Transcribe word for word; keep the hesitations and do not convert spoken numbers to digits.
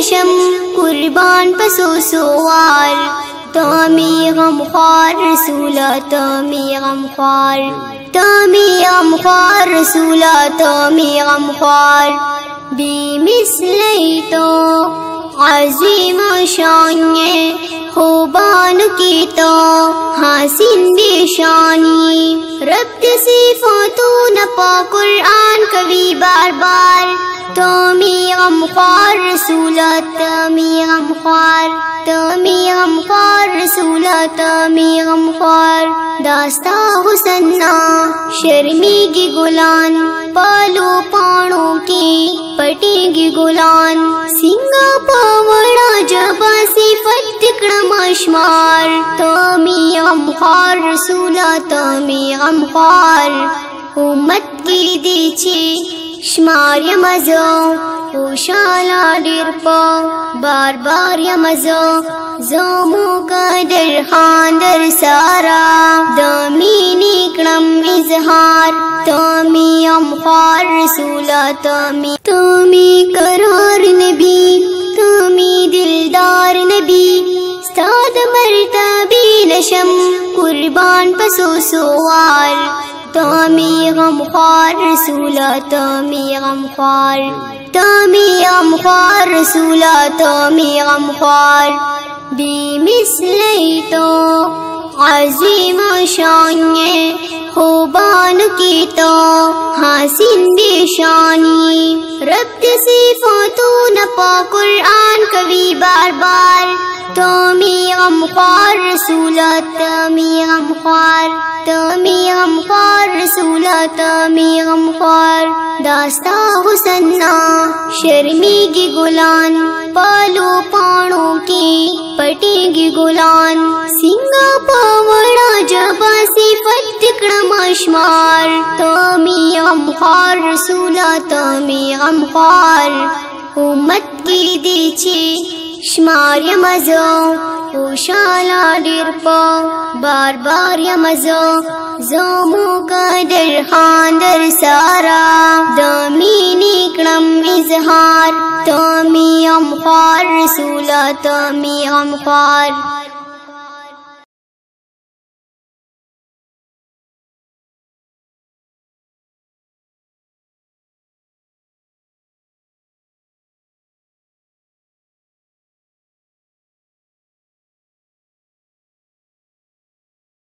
चशम कुर्बान पसो सोवार तामी गम ख्वार रसूला तामी गम ख्वार तामी गम ख्वार रसूला तामी गम ख्वार बेमिसली तो अजीम शानी खुबान की तो हासिन बेशानी रब्त सिफातों नपा कुरान कवि बार बार तामी गम ख्वार रसूला तामी गम ख्वार तामी गम ख्वार रसूला तामी गम ख्वार दास्ता हुसन्ना शर्मीगी गुलान पालो पाणों की पटेगी गुलान सिंगा पावड़ा जबा सिफत तिकड़माशमार तामी गम ख्वार रसूला तामी गम ख्वार उम्मत की दीची शुमार या मज़ो खुशाला डिर पो बार बार या मज़ो जोमो का दर खांदर सारा दामीनी कड़म इजहार तामी गम ख्वार रसूला तामी तामी करार नबी तामी दिलदार नबी साद मर्तबी नशम कुर्बान पसो सोवार तामी गम ख्वार रसूला तामी गम ख्वार तामी गम ख्वार रसूला तामी गम ख्वार बेमिसली तो अजीम शानी खुबान की तो हासिन बेशानी रब्त सिफातों नपा कुरान कवि बार बार तामी गम ख्वार रसूला तामी गम ख्वार तामी गम ख्वार रसूला तामी गम ख्वार दास्ता हुसन्ना शर्मीगी गुलान पालो पाणों की पटेगी गुलान सिंगा पावड़ा जबा सिफत तिकड़माशमार तामी गम ख्वार रसूला तामी गम ख्वार उम्मत की दीची शुमार या मज़ो खुशाला डिर पो बार बार या मज़ो जोमो का दर खांदर सारा दामीनी कड़म इजहार तामी गम ख्वार रसूला तामी गम ख्वार।